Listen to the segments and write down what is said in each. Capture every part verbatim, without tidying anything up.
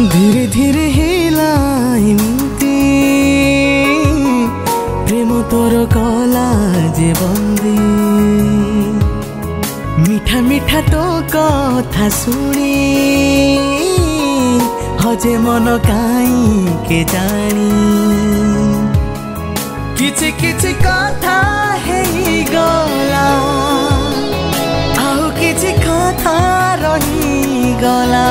धीरे धीरे हिलाइमी प्रेम तोर कला जे बंदी मीठा मीठा तो कथा सुनी हजे मन काई के जानी किछि किछि कथा है गला आउ किछि कथा रही गला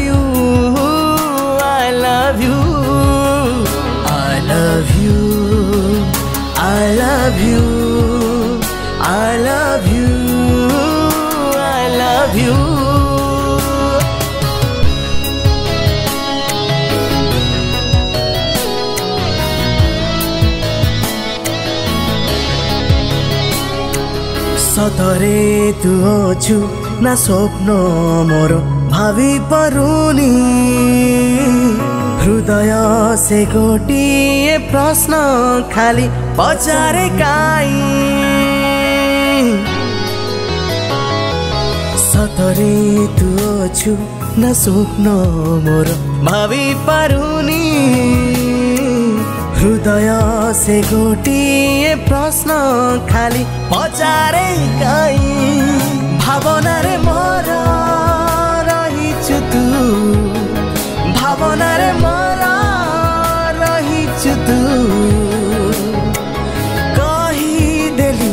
you I love you I love you I love you I love you I love you सतरे तू अछु ना स्वप्न मोर भावी पारुनी हृदय से गोटिए प्रश्न खाली पचारे काई सतरे तू अछु ना स्वप्न मोर भावी पारुनी हृदय से गोटिए प्रश्न खाली पचारे काई भावना रे मोर रहिछु तू भावना रे मोर रहिछु तू कही देली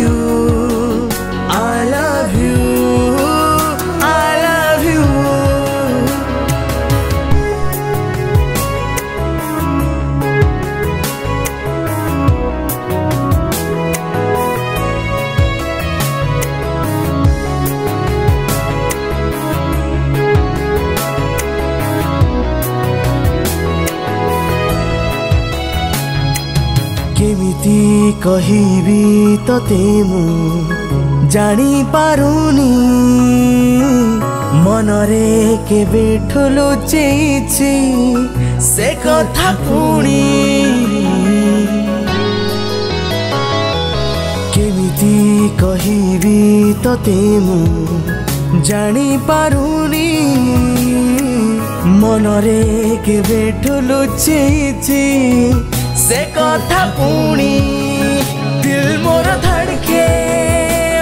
you केमिति कहिबी तते मु जानी पारुनी मनरे के बेठलो चेचे से कथा पुणी केमिति कहिबी तते मु जानी पारुनी मनरे के बेठलो चेचे से कथा पुणी दिल मोर धड़के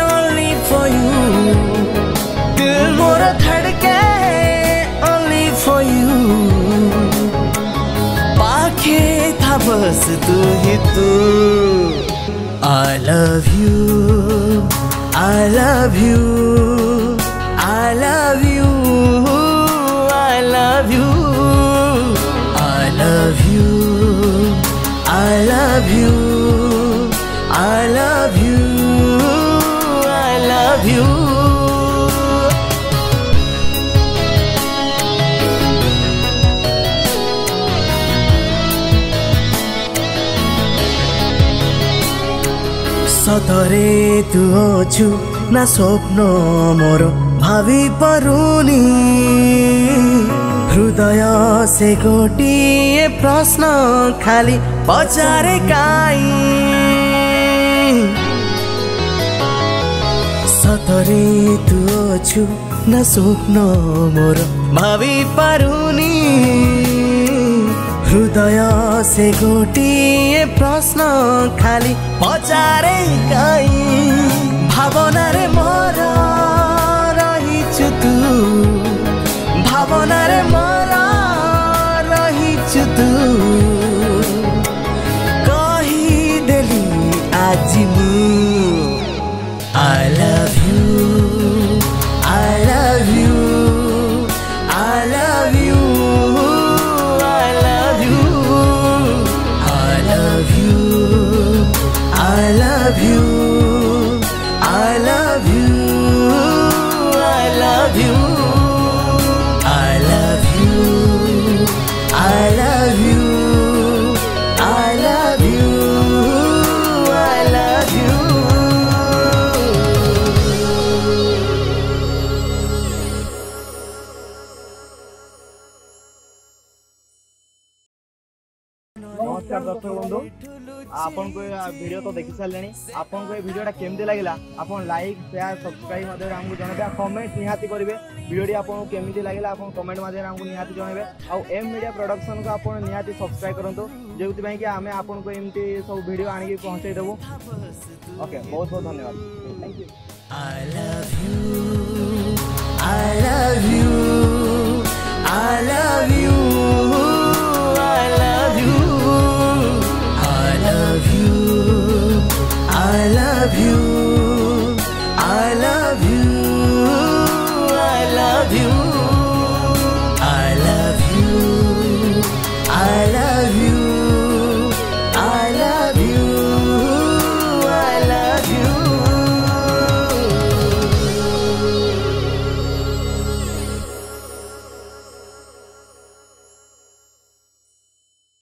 only for you दिल मोर धड़के only for you पाखे था बस तू ही तू I love you I love you I love you I love you I love you I love you I love you I love you सतरे तू अछु ना स्वप्न मोर भावी पारुनी हृदय से गोटिए प्रश्न खाली पचारे काई सतरे तू अछु ना स्वप्न मोर भावी पारुनी हृदय से गोटिए प्रश्न खाली पचारे काई भावना रे मोर रहिछु तू भावना रे मोर रहिछु तू I love you I love you I love you I love you I love you I love you I love you नमस्कार दर्शक बंधु आपन को वीडियो तो देखि सारे आपन को वीडियो केमती लगे आप लाइक शेयर सब्सक्राइब माध्यम आमको जनता कमेंट निहाती करेंगे वीडियो आपको केमती लगे आप कमेंट माध्यम आमको निहाती जनइबे आ एम मीडिया प्रोडक्शन को आप निहाती सब्सक्राइब करूँ जो कि आम आपको एमती सब वीडियो आनिक पहुँचे देवु। ओके बहुत बहुत धन्यवाद। Thank you.